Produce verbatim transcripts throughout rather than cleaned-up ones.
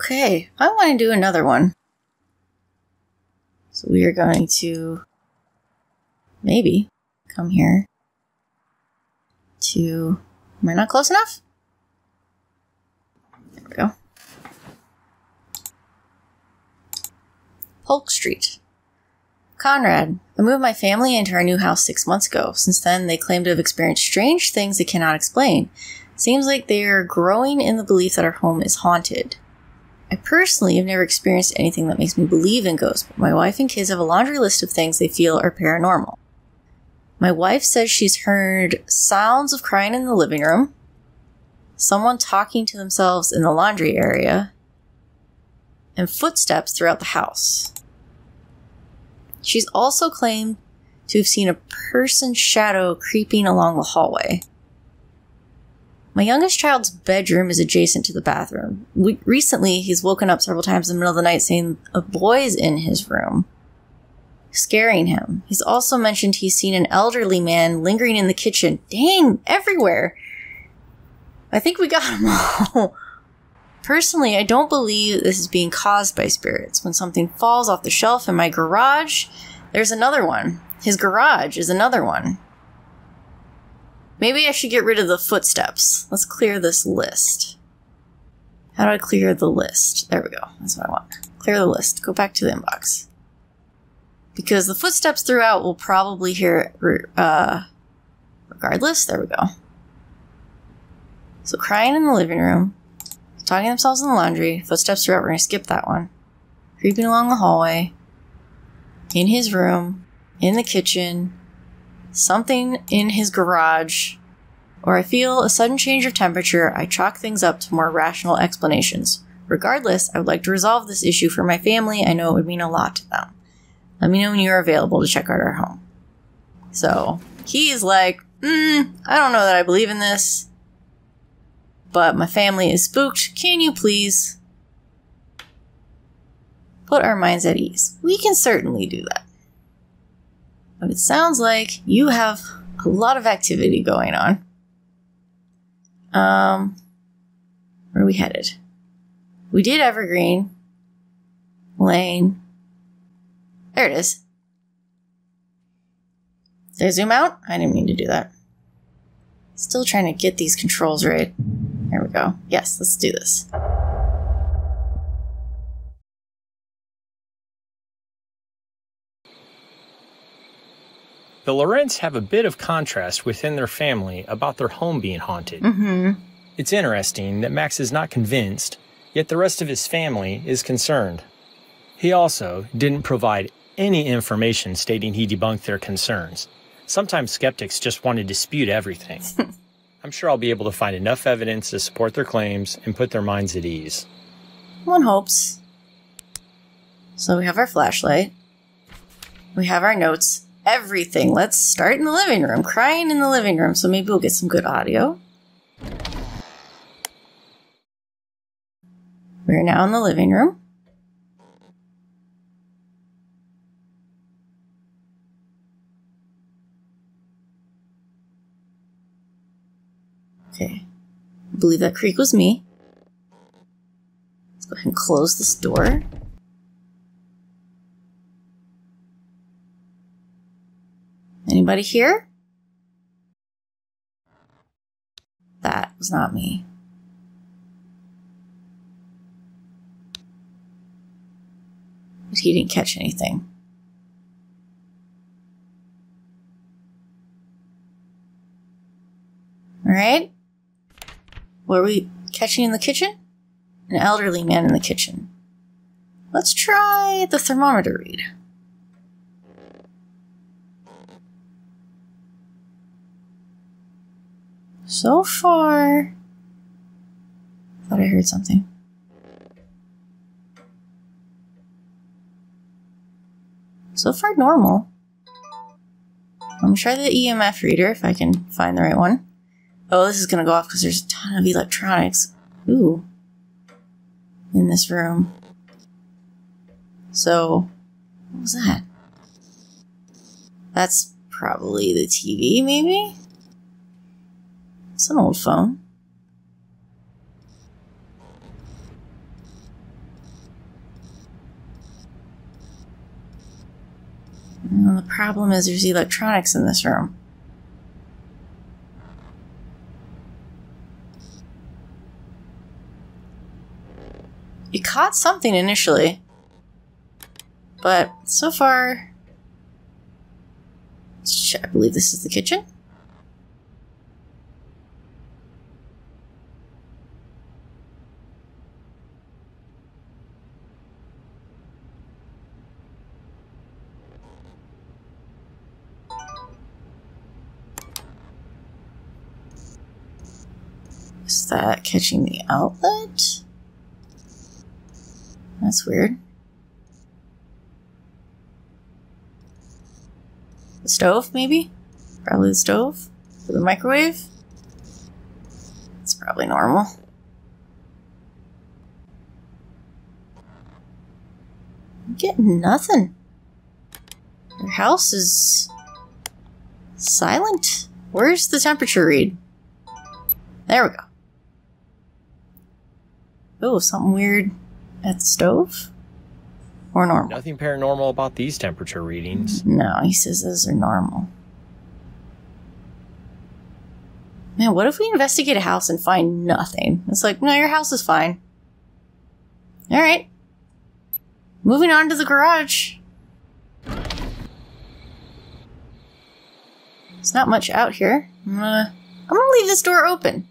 Okay, I want to do another one. So we are going to maybe come here to... Am I not close enough? There we go. Polk Street. Conrad, I moved my family into our new house six months ago. Since then, they claim to have experienced strange things they cannot explain. Seems like they are growing in the belief that our home is haunted. I personally have never experienced anything that makes me believe in ghosts, but my wife and kids have a laundry list of things they feel are paranormal. My wife says she's heard sounds of crying in the living room, someone talking to themselves in the laundry area, and footsteps throughout the house. She's also claimed to have seen a person's shadow creeping along the hallway. My youngest child's bedroom is adjacent to the bathroom. We recently, he's woken up several times in the middle of the night saying a boy's in his room, scaring him. He's also mentioned he's seen an elderly man lingering in the kitchen. Dang, everywhere. I think we got them all. Personally, I don't believe this is being caused by spirits. When something falls off the shelf in my garage, there's another one. His garage is another one. Maybe I should get rid of the footsteps. Let's clear this list. How do I clear the list? There we go. That's what I want. Clear the list. Go back to the inbox. Because the footsteps throughout will probably hear it uh, regardless. There we go. So crying in the living room, talking to themselves in the laundry, footsteps throughout. We're going to skip that one. Creeping along the hallway, in his room, in the kitchen, something in his garage, or I feel a sudden change of temperature, I chalk things up to more rational explanations. Regardless, I would like to resolve this issue for my family. I know it would mean a lot to them. Let me know when you're available to check out our home. So he's like, mm, I don't know that I believe in this, but my family is spooked. Can you please put our minds at ease? We can certainly do that. But it sounds like you have a lot of activity going on. Um, where are we headed? We did Evergreen Lane. There it is. Did I zoom out? I didn't mean to do that. Still trying to get these controls right. There we go. Yes, let's do this. The Lorentz have a bit of contrast within their family about their home being haunted. Mm-hmm. It's interesting that Max is not convinced, yet the rest of his family is concerned. He also didn't provide any information stating he debunked their concerns. Sometimes skeptics just want to dispute everything. I'm sure I'll be able to find enough evidence to support their claims and put their minds at ease. One hopes. So we have our flashlight. We have our notes. Everything. Let's start in the living room. Crying in the living room, so maybe we'll get some good audio. We're now in the living room. Okay. I believe that creak was me. Let's go ahead and close this door. Anybody here? That was not me. But he didn't catch anything. Alright. Were we catching in the kitchen? An elderly man in the kitchen. Let's try the thermometer read. So far, I thought I heard something. So far, normal. I'm sure the E M F reader, if I can find the right one. Oh, this is gonna go off because there's a ton of electronics. Ooh. In this room. So, what was that? That's probably the T V, maybe? It's an old phone. Well, the problem is there's electronics in this room. You caught something initially, but so far, I believe this is the kitchen. Is that catching the outlet? That's weird. The stove, maybe? Probably the stove? Or the microwave? It's probably normal. I'm getting nothing. Your house is silent. Where's the temperature read? There we go. Oh, something weird at the stove? Or normal? Nothing paranormal about these temperature readings. No, he says those are normal. Man, what if we investigate a house and find nothing? It's like, no, your house is fine. Alright. Moving on to the garage. There's not much out here. I'm gonna, I'm gonna leave this door open.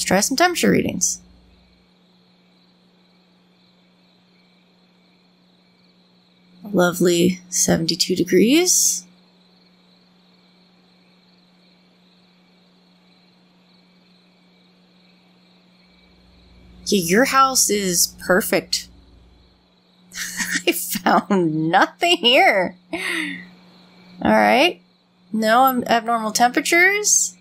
Let's try some temperature readings. A lovely seventy-two degrees. Yeah, your house is perfect. I found nothing here. All right. No abnormal temperatures.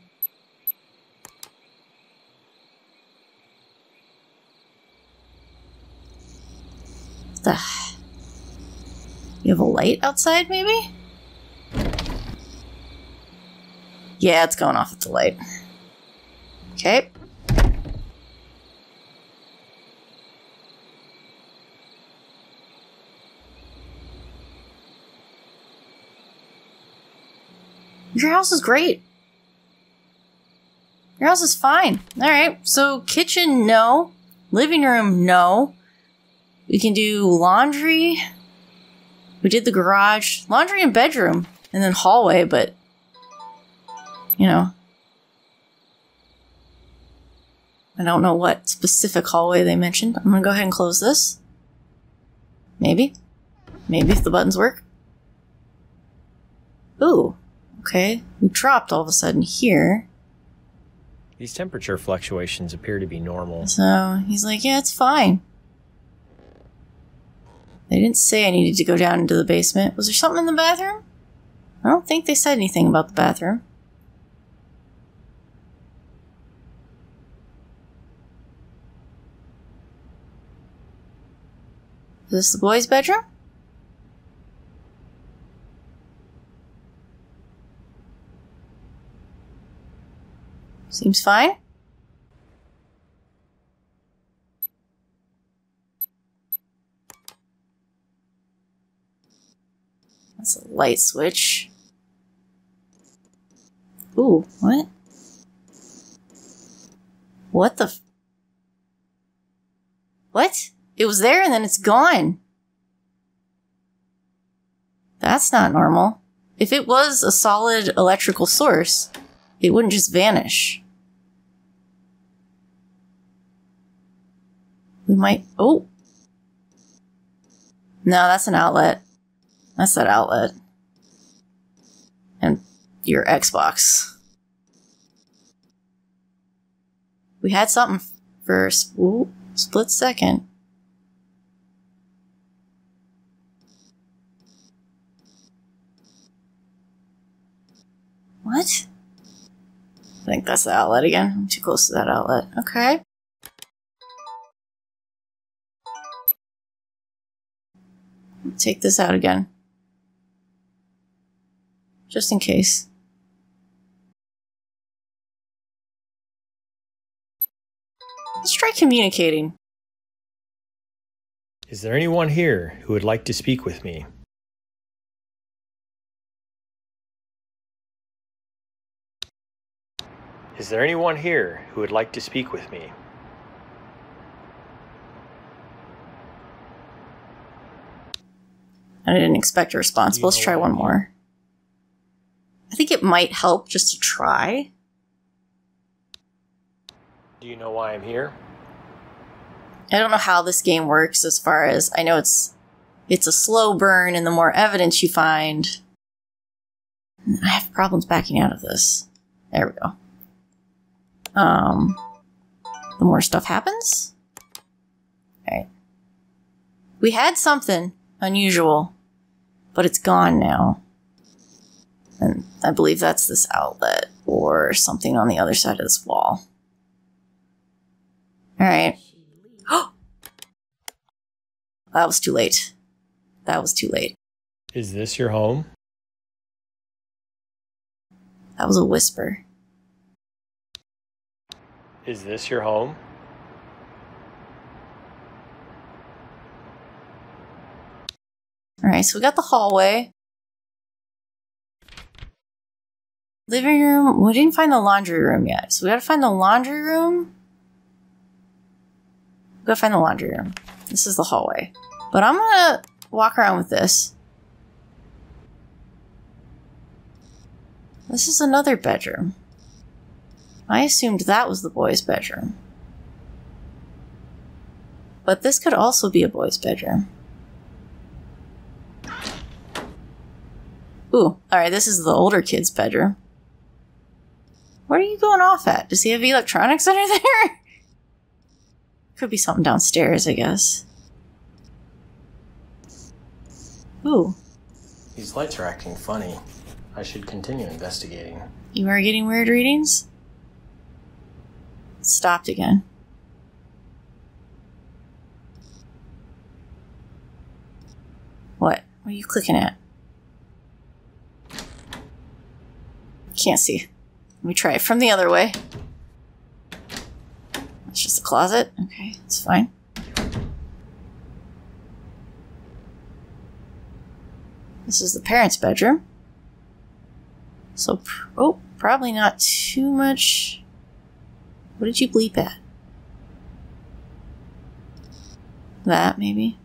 You have a light outside, maybe? Yeah, it's going off at the light. Okay. Your house is great. Your house is fine. All right, so kitchen, no. Living room, no. We can do laundry. We did the garage, laundry and bedroom, and then hallway, but, you know, I don't know what specific hallway they mentioned. I'm gonna go ahead and close this. Maybe. Maybe if the buttons work. Ooh, okay. We dropped all of a sudden here. These temperature fluctuations appear to be normal. So he's like, yeah, it's fine. They didn't say I needed to go down into the basement. Was there something in the bathroom? I don't think they said anything about the bathroom. Is this the boys' bedroom? Seems fine. That's a light switch. Ooh, what? What the f- What? It was there and then it's gone. That's not normal. If it was a solid electrical source, it wouldn't just vanish. We might- Oh! No, that's an outlet. That's that outlet. And your Xbox. We had something for a ooh, split second. What? I think that's the outlet again. I'm too close to that outlet. Okay. Take this out again. Just in case. try communicating. Is there anyone here who would like to speak with me? Is there anyone here who would like to speak with me? I didn't expect a response. Let's try one more. I think it might help just to try. Do you know why I'm here? I don't know how this game works as far as... I know it's it's a slow burn, and the more evidence you find... I have problems backing out of this. There we go. Um, the more stuff happens. Alright. We had something unusual, but it's gone now. And I believe that's this outlet or something on the other side of this wall. Alright. Oh! That was too late. That was too late. Is this your home? That was a whisper. Is this your home? Alright, so we got the hallway. Living room. We didn't find the laundry room yet, so we gotta find the laundry room. We gotta find the laundry room. This is the hallway. But I'm gonna walk around with this. This is another bedroom. I assumed that was the boys' bedroom. But this could also be a boys' bedroom. Ooh, alright, this is the older kid's bedroom. Where are you going off at? Does he have electronics under there? Could be something downstairs, I guess. Ooh. These lights are acting funny. I should continue investigating. You are getting weird readings? Stopped again. What? What are you clicking at? Can't see. Let me try it from the other way. It's just a closet. Okay, it's fine. This is the parents' bedroom. So, oh, probably not too much... What did you bleep at? That, maybe?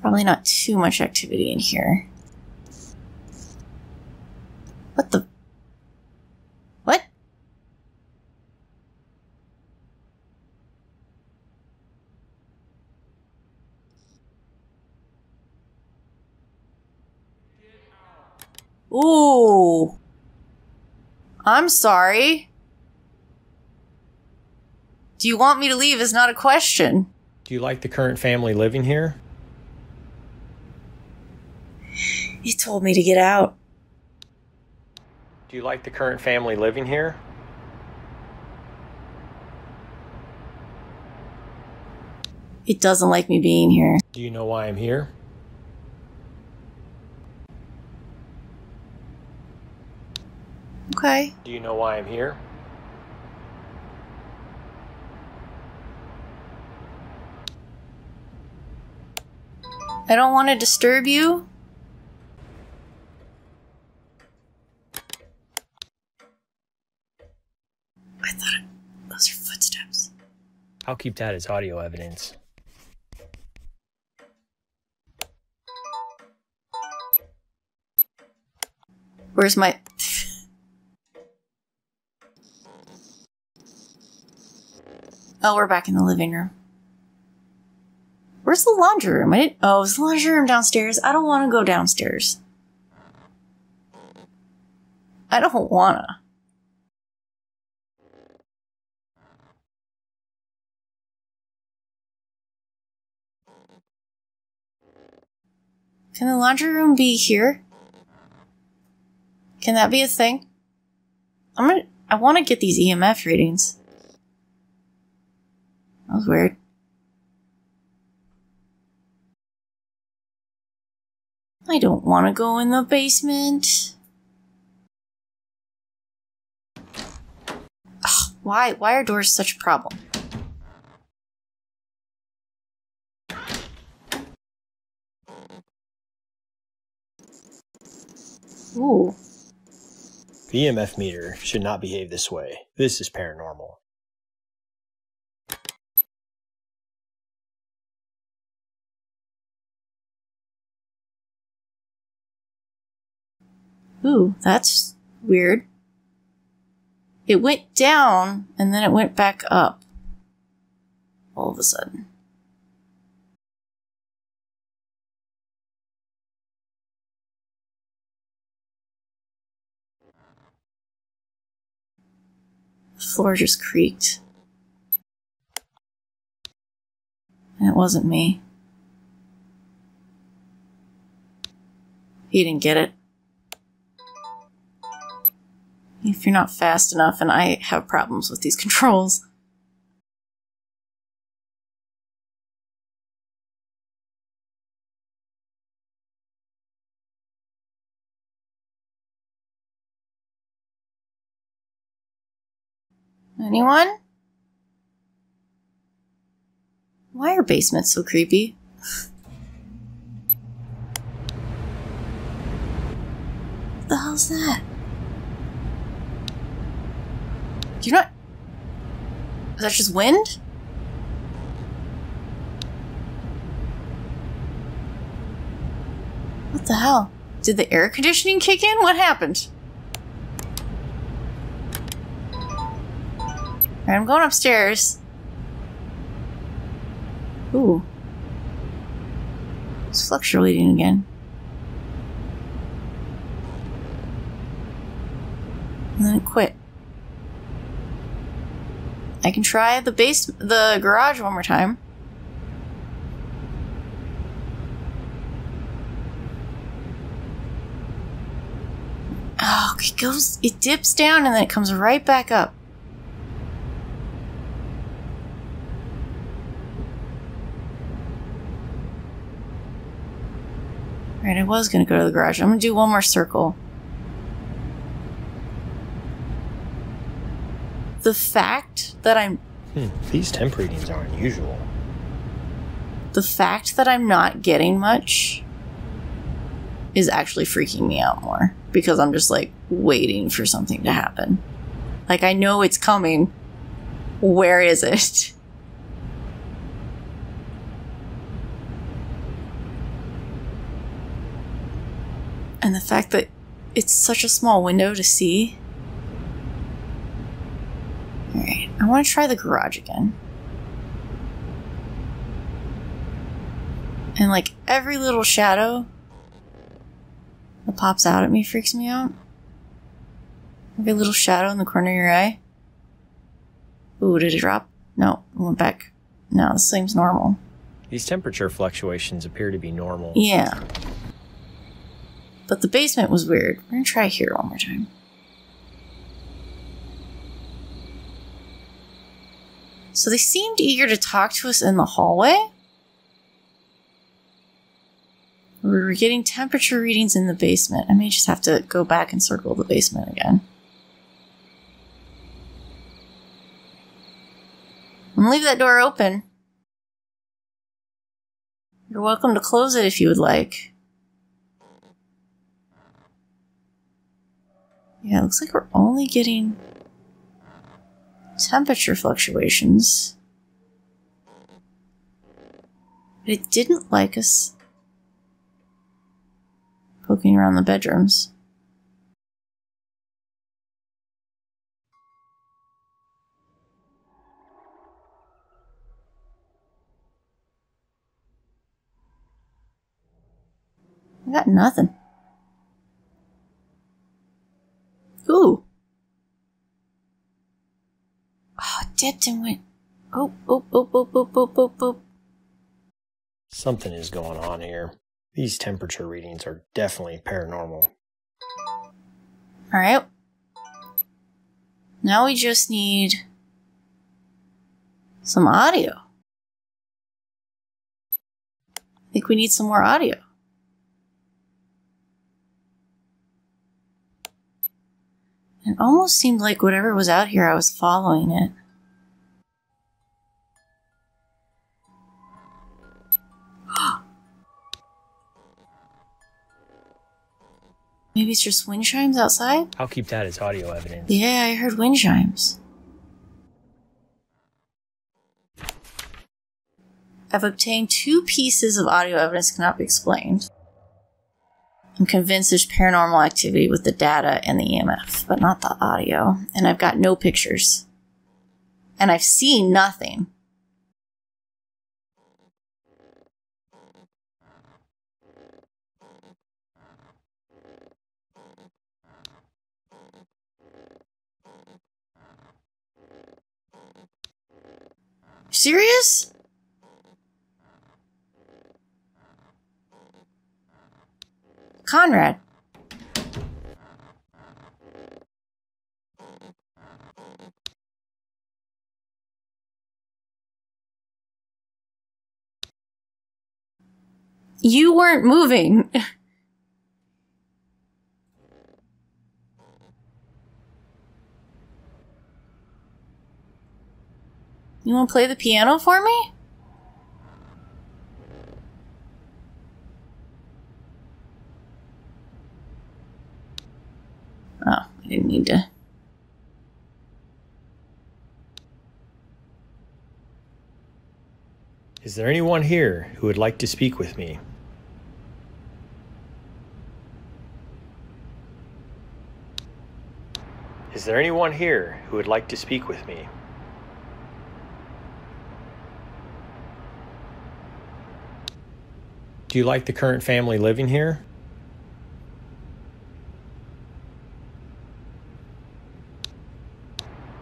Probably not too much activity in here. What the... What? Ooh! I'm sorry. Do you want me to leave is not a question. Do you like the current family living here? He told me to get out. Do you like the current family living here? It doesn't like me being here. Do you know why I'm here? Okay. Do you know why I'm here? I don't want to disturb you. I thought it, those are footsteps. I'll keep that as audio evidence. Where's my... Oh, we're back in the living room. Where's the laundry room? I didn't. Oh, is the laundry room downstairs? I don't want to go downstairs. I don't wanna. Can the laundry room be here? Can that be a thing? I'm gonna. I want to get these E M F readings. That was weird. I don't want to go in the basement. Ugh, Why, why are doors such a problem? Ooh. The E M F meter should not behave this way. This is paranormal. Ooh, that's weird. It went down, and then it went back up. All of a sudden. The floor just creaked. And it wasn't me. He didn't get it. If you're not fast enough, and I have problems with these controls. Anyone? Why are basements so creepy? What the hell's that? Do you not? Is that just wind? What the hell? Did the air conditioning kick in? What happened? Alright, I'm going upstairs. Ooh. It's fluctuating again. And then it quit. I can try the base, the garage one more time. Oh, it goes, it dips down and then it comes right back up. Alright, I was gonna go to the garage. I'm gonna do one more circle. The fact that I'm... Hmm, these temp readings are unusual. The fact that I'm not getting much is actually freaking me out more. Because I'm just, like, waiting for something to happen. Like, I know it's coming. Where is it? And the fact that it's such a small window to see... I want to try the garage again. And like every little shadow that pops out at me freaks me out. Every little shadow in the corner of your eye. Ooh, did it drop? No, it went back. No, this seems normal. These temperature fluctuations appear to be normal. Yeah. But the basement was weird. We're going to try here one more time. So they seemed eager to talk to us in the hallway. We were getting temperature readings in the basement. I may just have to go back and circle the basement again. I'm gonna leave that door open. You're welcome to close it if you would like. Yeah, it looks like we're only getting... temperature fluctuations. But it didn't like us poking around the bedrooms. I got nothing. Ooh. Dipped and went. Oh, oh, oh, oh, oh, oh, oh, oh. Something is going on here. These temperature readings are definitely paranormal. Alright. Now we just need some audio. I think we need some more audio. It almost seemed like whatever was out here, I was following it. Maybe it's just wind chimes outside? I'll keep that as audio evidence. Yeah, I heard wind chimes. I've obtained two pieces of audio evidence that cannot be explained. I'm convinced there's paranormal activity with the data and the E M F, but not the audio. And I've got no pictures. And I've seen nothing. Serious? Conrad. You weren't moving. You want to play the piano for me? Oh, I didn't need to. Is there anyone here who would like to speak with me? Is there anyone here who would like to speak with me? Do you like the current family living here?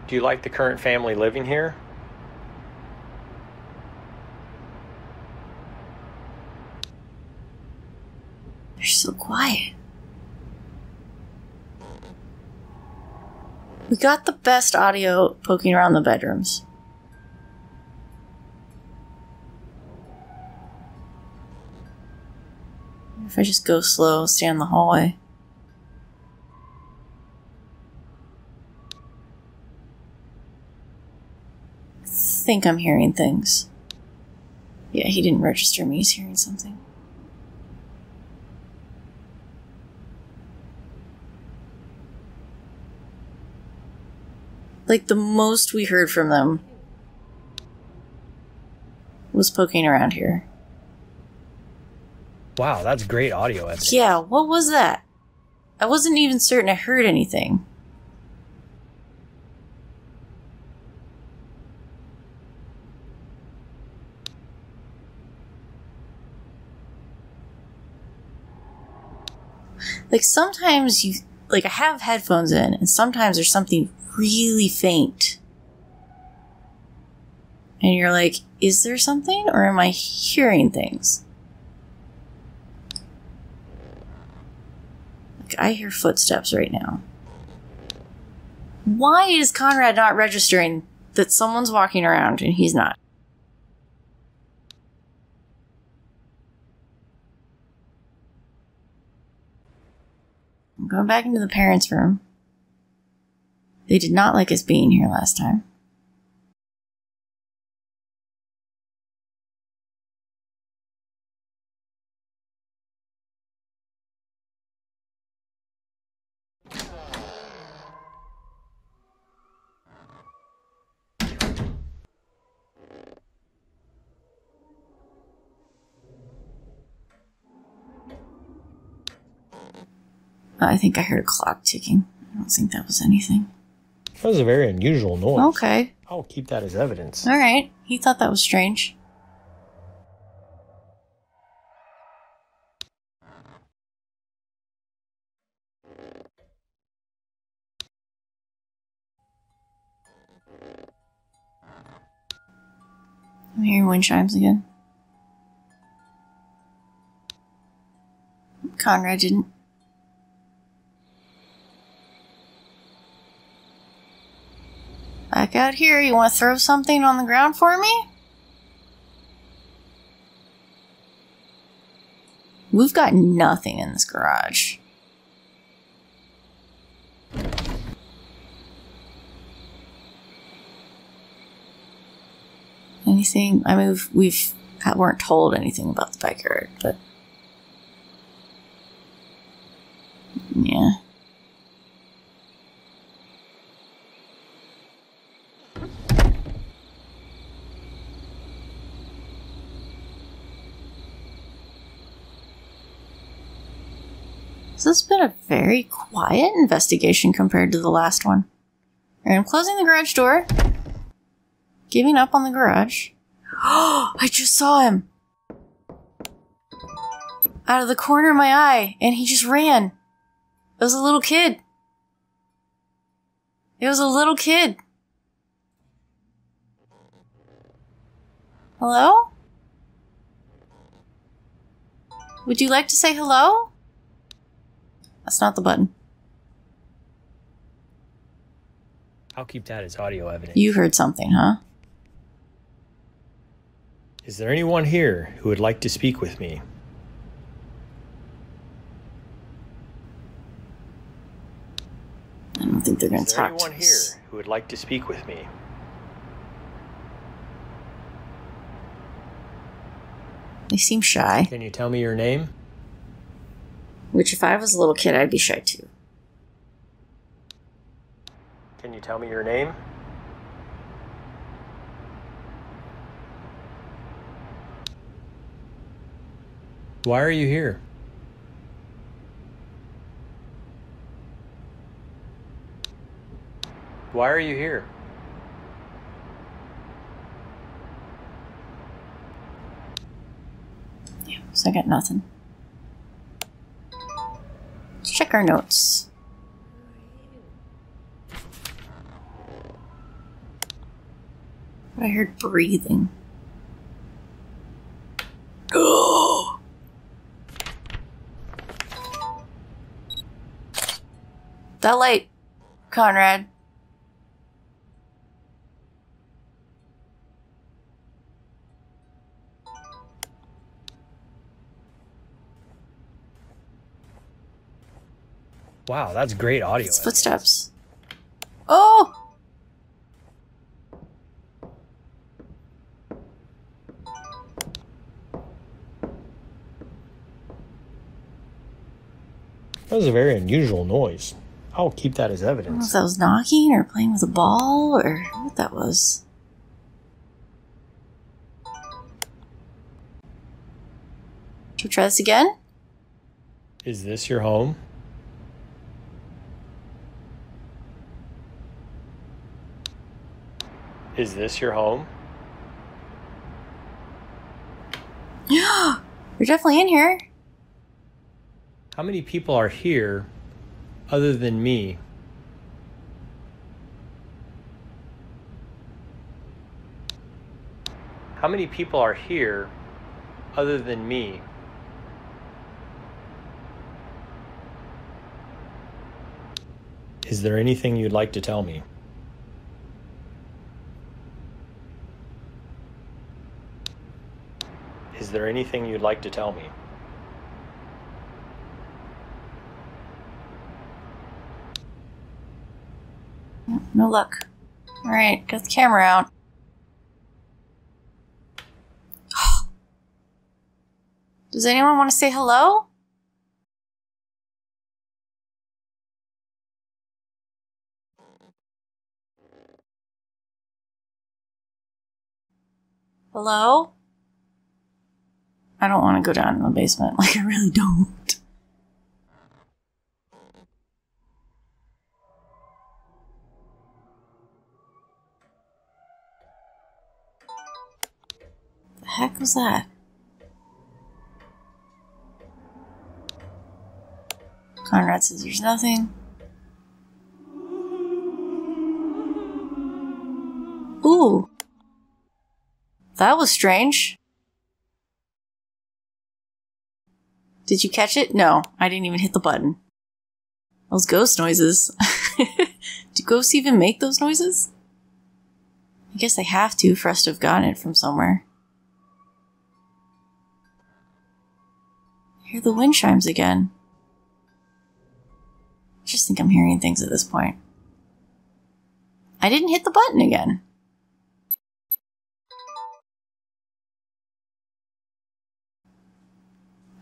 Do you like the current family living here? They're so quiet. We got the best audio poking around the bedrooms. If I just go slow, stay in the hallway. I think I'm hearing things. Yeah, he didn't register me. He's hearing something. Like, the most we heard from them was poking around here. Wow, that's great audio evidence. Yeah, what was that? I wasn't even certain I heard anything. Like, sometimes you... Like, I have headphones in, and sometimes there's something really faint. And you're like, is there something, or am I hearing things? I hear footsteps right now. Why is Conrad not registering that someone's walking around and he's not? I'm going back into the parents' room. They did not like us being here last time. I think I heard a clock ticking. I don't think that was anything. That was a very unusual noise. Okay. I'll keep that as evidence. All right. He thought that was strange. I'm hearing wind chimes again. Conrad didn't. Back out here, you want to throw something on the ground for me? We've got nothing in this garage. anything. I mean, we've, we weren't told anything about the backyard, but yeah. So this has been a very quiet investigation compared to the last one. And I'm closing the garage door. Giving up on the garage. Oh, I just saw him! Out of the corner of my eye, and he just ran. It was a little kid. It was a little kid. Hello? Would you like to say hello? That's not the button. I'll keep that as audio evidence. You heard something, huh? Is there anyone here who would like to speak with me? I don't think they're going to talk to us. Is there anyone here who would like to speak with me? They seem shy. Can you tell me your name? Which, if I was a little kid, I'd be shy too. Can you tell me your name? Why are you here? Why are you here? Yeah, so I got nothing. Let's check our notes. I heard breathing. Oh! That light, Conrad. Wow, that's great audio. It's footsteps. Oh! That was a very unusual noise. I'll keep that as evidence. I don't know if that was knocking or playing with a ball or what that was. Should we try this again? Is this your home? Is this your home? Yeah, you're definitely in here. How many people are here other than me? How many people are here other than me? Is there anything you'd like to tell me? Is there anything you'd like to tell me? No luck. Alright, got the camera out. Does anyone want to say hello? Hello? I don't want to go down in the basement. Like, I really don't. Heck was that? Conrad says there's nothing. Ooh. That was strange. Did you catch it? No, I didn't even hit the button. Those ghost noises. Do ghosts even make those noises? I guess they have to for us to have gotten it from somewhere. Hear the wind chimes again. I just think I'm hearing things at this point. I didn't hit the button again.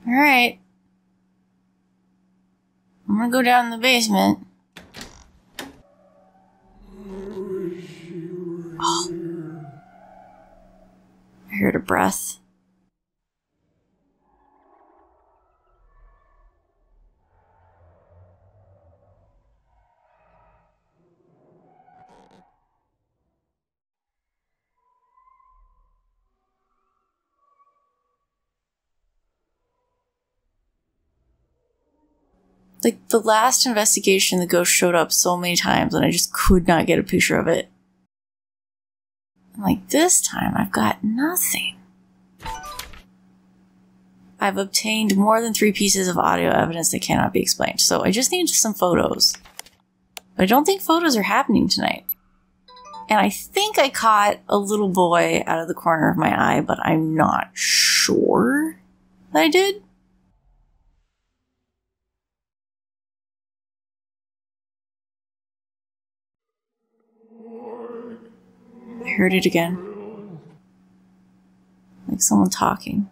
Alright. I'm gonna go down in the basement. Oh. I heard a breath. Like, the last investigation, the ghost showed up so many times, and I just could not get a picture of it. And like, this time, I've got nothing. I've obtained more than three pieces of audio evidence that cannot be explained, so I just need some photos. But I don't think photos are happening tonight. And I think I caught a little boy out of the corner of my eye, but I'm not sure that I did. I heard it again. Like someone talking.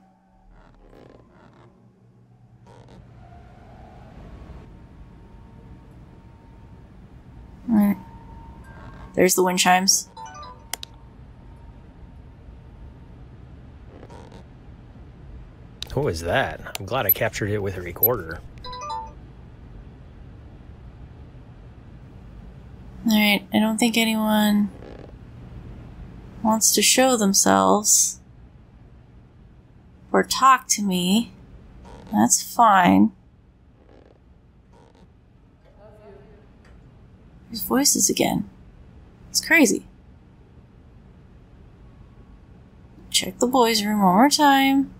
Alright. There's the wind chimes. Who is that? I'm glad I captured it with a recorder. Alright, I don't think anyone wants to show themselves or talk to me. That's fine. There's voices again. It's crazy. Check the boys' room one more time.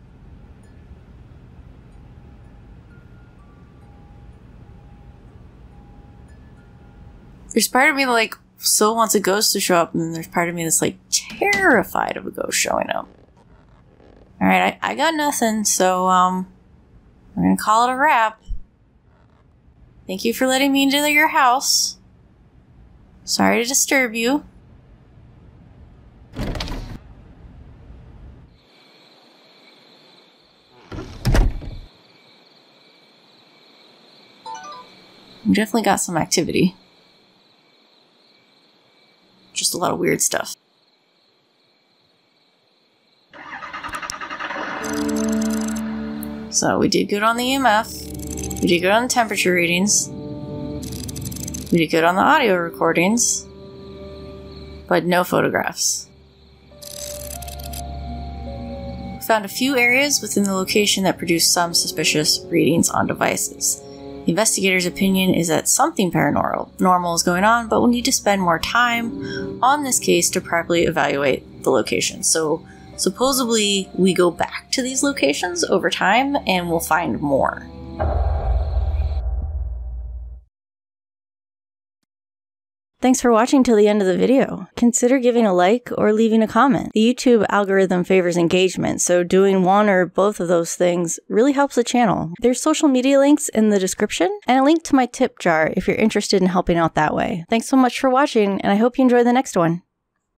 There's part of me like so wants a ghost to show up, and then there's part of me that's like terrified of a ghost showing up. Alright, I, I got nothing, so um, we're gonna call it a wrap. Thank you for letting me into your house. Sorry to disturb you. We definitely got some activity. Just a lot of weird stuff. So we did good on the E M F, we did good on the temperature readings, we did good on the audio recordings, but no photographs. We found a few areas within the location that produced some suspicious readings on devices. The investigator's opinion is that something paranormal normal is going on, but we'll need to spend more time on this case to properly evaluate the location. So supposedly, we go back to these locations over time and we'll find more. Thanks for watching till the end of the video. Consider giving a like or leaving a comment. The YouTube algorithm favors engagement, so doing one or both of those things really helps the channel. There's social media links in the description and a link to my tip jar if you're interested in helping out that way. Thanks so much for watching, and I hope you enjoy the next one.